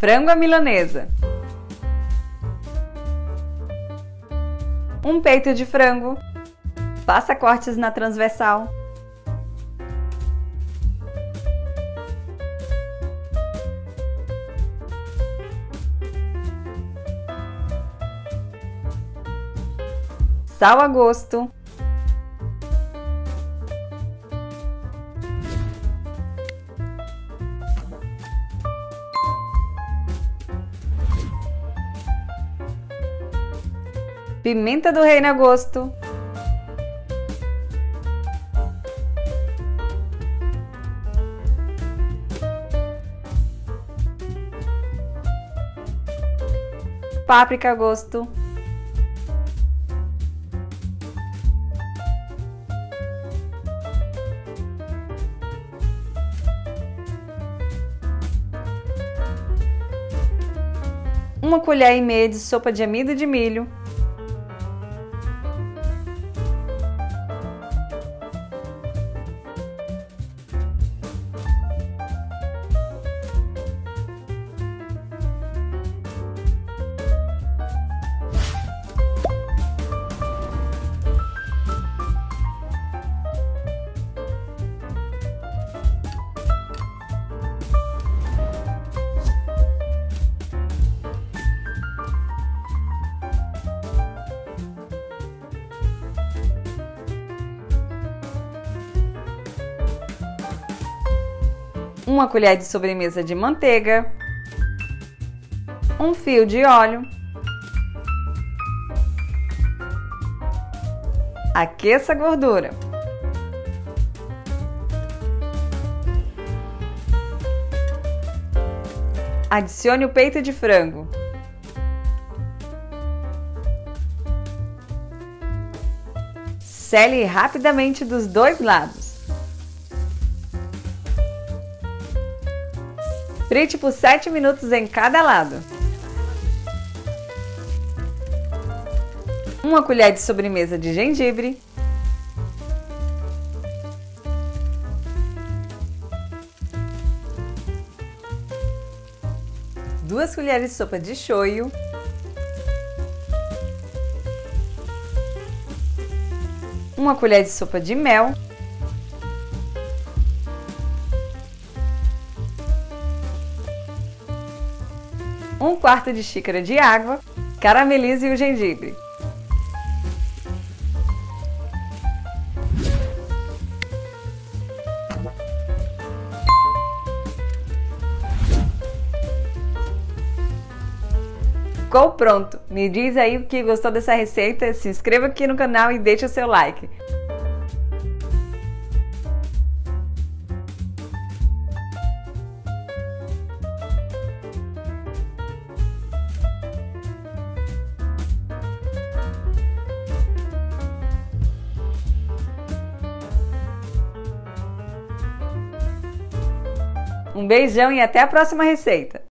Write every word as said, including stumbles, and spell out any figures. Frango à milanesa. Um peito de frango. Faça cortes na transversal. Sal a gosto. Pimenta do reino a gosto. Páprica a gosto. Uma colher e meia de sopa de amido de milho. Uma colher de sobremesa de manteiga, um fio de óleo. Aqueça a gordura. Adicione o peito de frango. Sele rapidamente dos dois lados. Frite por sete minutos em cada lado. Uma colher de sobremesa de gengibre. Duas colheres de sopa de shoyu. Uma colher de sopa de mel. Um quarto de xícara de água, caramelize o gengibre. Ficou pronto! Me diz aí o que gostou dessa receita, se inscreva aqui no canal e deixe o seu like. Um beijão e até a próxima receita!